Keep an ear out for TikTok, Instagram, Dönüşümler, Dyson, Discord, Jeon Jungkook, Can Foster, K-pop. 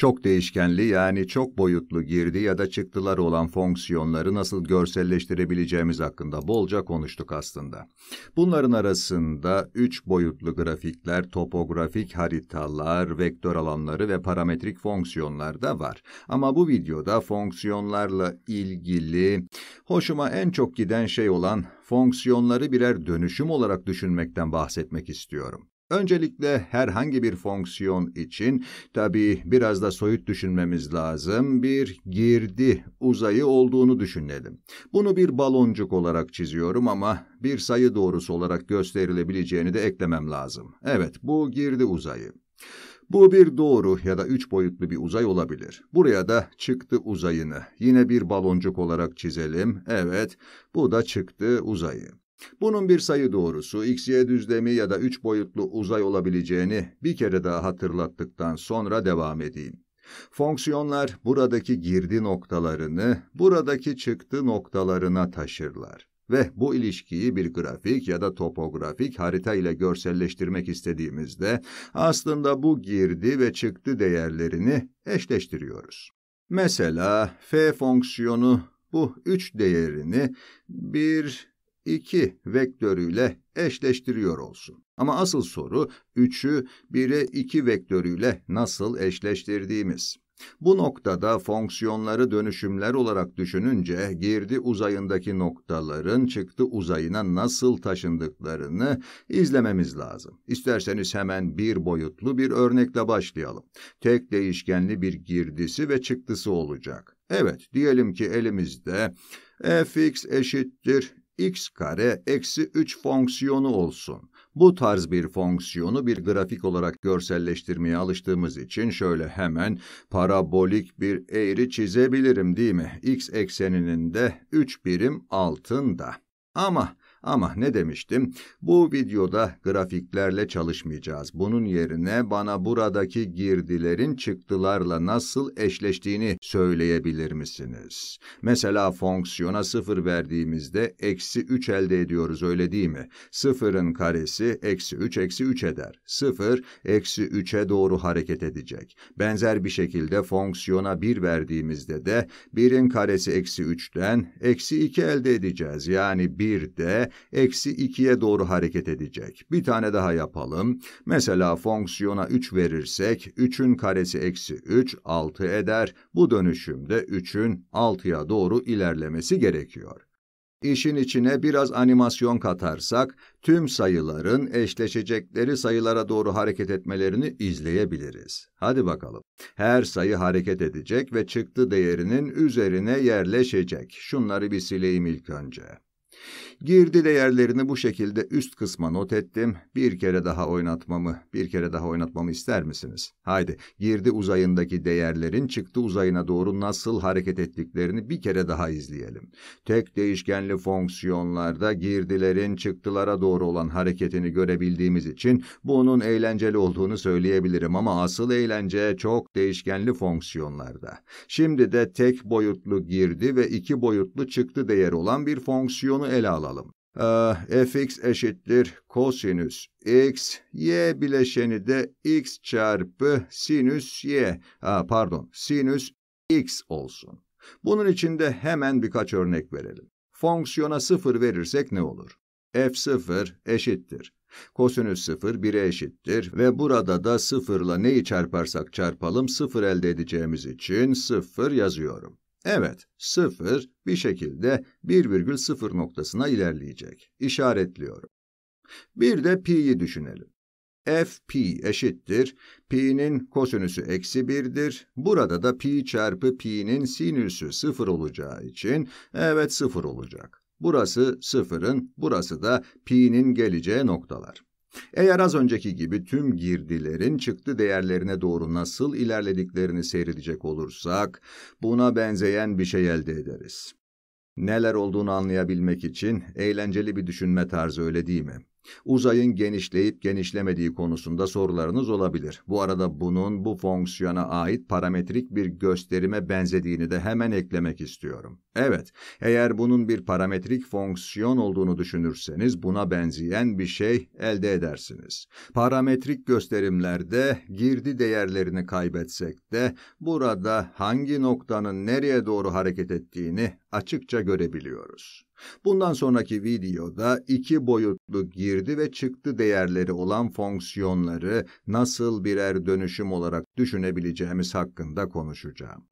Çok değişkenli yani çok boyutlu girdi ya da çıktılar olan fonksiyonları nasıl görselleştirebileceğimiz hakkında bolca konuştuk aslında. Bunların arasında 3 boyutlu grafikler, topografik haritalar, vektör alanları ve parametrik fonksiyonlar da var. Ama bu videoda fonksiyonlarla ilgili hoşuma en çok giden şey olan fonksiyonları birer dönüşüm olarak düşünmekten bahsetmek istiyorum. Öncelikle herhangi bir fonksiyon için, tabii biraz da soyut düşünmemiz lazım, bir girdi uzayı olduğunu düşünelim. Bunu bir baloncuk olarak çiziyorum ama bir sayı doğrusu olarak gösterilebileceğini de eklemem lazım. Evet, bu girdi uzayı. Bu bir doğru ya da 3 boyutlu bir uzay olabilir. Buraya da çıktı uzayını yine bir baloncuk olarak çizelim. Evet, bu da çıktı uzayı. Bunun bir sayı doğrusu, x-y düzlemi ya da 3 boyutlu uzay olabileceğini bir kere daha hatırlattıktan sonra devam edeyim. Fonksiyonlar buradaki girdi noktalarını buradaki çıktı noktalarına taşırlar ve bu ilişkiyi bir grafik ya da topografik harita ile görselleştirmek istediğimizde aslında bu girdi ve çıktı değerlerini eşleştiriyoruz. Mesela f fonksiyonu bu 3 değerini bir 2 vektörüyle eşleştiriyor olsun. Ama asıl soru 3'ü 1'e 2 vektörüyle nasıl eşleştirdiğimiz. Bu noktada fonksiyonları dönüşümler olarak düşününce girdi uzayındaki noktaların çıktı uzayına nasıl taşındıklarını izlememiz lazım. İsterseniz hemen bir boyutlu bir örnekle başlayalım. Tek değişkenli bir girdisi ve çıktısı olacak. Evet, diyelim ki elimizde fx eşittir x kare eksi 3 fonksiyonu olsun. Bu tarz bir fonksiyonu bir grafik olarak görselleştirmeye alıştığımız için şöyle hemen parabolik bir eğri çizebilirim değil mi? X ekseninin de 3 birim altında. Ama ne demiştim? Bu videoda grafiklerle çalışmayacağız. Bunun yerine bana buradaki girdilerin çıktılarla nasıl eşleştiğini söyleyebilir misiniz? Mesela fonksiyona 0 verdiğimizde eksi 3 elde ediyoruz, öyle değil mi? 0'ın karesi eksi 3 eksi 3 eder. 0 eksi 3'e doğru hareket edecek. Benzer bir şekilde fonksiyona 1 verdiğimizde de 1'in karesi eksi 3'ten eksi 2 elde edeceğiz. Yani 1 de eksi 2'ye doğru hareket edecek. Bir tane daha yapalım. Mesela fonksiyona 3 verirsek 3'ün karesi eksi 3 6 eder. Bu dönüşümde 3'ün 6'ya doğru ilerlemesi gerekiyor. İşin içine biraz animasyon katarsak tüm sayıların eşleşecekleri sayılara doğru hareket etmelerini izleyebiliriz. Hadi bakalım. Her sayı hareket edecek ve çıktı değerinin üzerine yerleşecek. Şunları bir sileyim ilk önce. Girdi değerlerini bu şekilde üst kısma not ettim. Bir kere daha oynatmamı ister misiniz? Haydi, girdi uzayındaki değerlerin çıktı uzayına doğru nasıl hareket ettiklerini bir kere daha izleyelim. Tek değişkenli fonksiyonlarda girdilerin çıktılara doğru olan hareketini görebildiğimiz için bunun eğlenceli olduğunu söyleyebilirim ama asıl eğlence çok değişkenli fonksiyonlarda. Şimdi de tek boyutlu girdi ve 2 boyutlu çıktı değeri olan bir fonksiyonu ele alalım. Fx eşittir kosinüs x, y bileşeni de x çarpı sinüs y, sinüs x olsun. Bunun için de hemen birkaç örnek verelim. Fonksiyona 0 verirsek ne olur? f0 eşittir kosinüs 0 1'e eşittir ve burada da 0 ile neyi çarparsak çarpalım 0 elde edeceğimiz için 0 yazıyorum. Evet, 0 bir şekilde 1,0 noktasına ilerleyecek. İşaretliyorum. Bir de pi'yi düşünelim. F pi eşittir. Pi'nin kosinüsü eksi 1'dir. Burada da pi çarpı pi'nin sinüsü 0 olacağı için evet 0 olacak. Burası 0'ın, burası da pi'nin geleceği noktalar. Eğer az önceki gibi tüm girdilerin çıktı değerlerine doğru nasıl ilerlediklerini seyredecek olursak buna benzeyen bir şey elde ederiz. Neler olduğunu anlayabilmek için eğlenceli bir düşünme tarzı, öyle değil mi? Uzayın genişleyip genişlemediği konusunda sorularınız olabilir. Bu arada bunun bu fonksiyona ait parametrik bir gösterime benzediğini de hemen eklemek istiyorum. Evet, eğer bunun bir parametrik fonksiyon olduğunu düşünürseniz buna benzeyen bir şey elde edersiniz. Parametrik gösterimlerde girdi değerlerini kaybetsek de burada hangi noktanın nereye doğru hareket ettiğini açıkça görebiliyoruz. Bundan sonraki videoda iki boyutlu girdi ve çıktı değerleri olan fonksiyonları nasıl birer dönüşüm olarak düşünebileceğimiz hakkında konuşacağım.